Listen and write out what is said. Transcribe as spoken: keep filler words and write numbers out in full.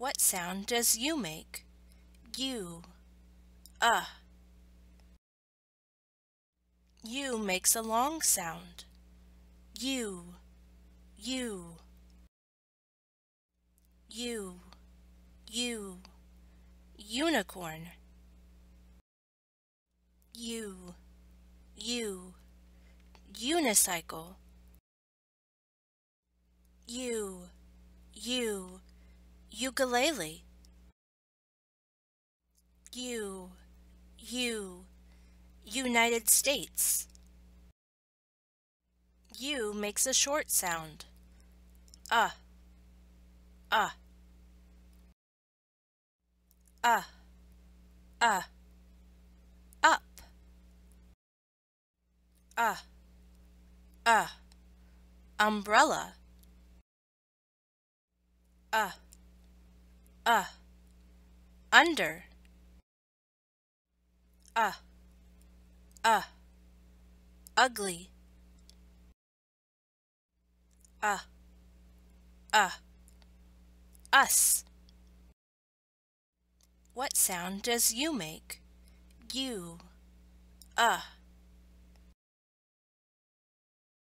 What sound does U make? U, uh. U makes a long sound. U, U. U, U. Unicorn. U, U. Unicycle. U, U. Ukulele. U, U. United States. U makes a short sound. Uh, uh, uh, uh, up, uh, uh, umbrella, uh, uh, under, uh, uh, ugly, uh, uh, us. What sound does U make? U, uh.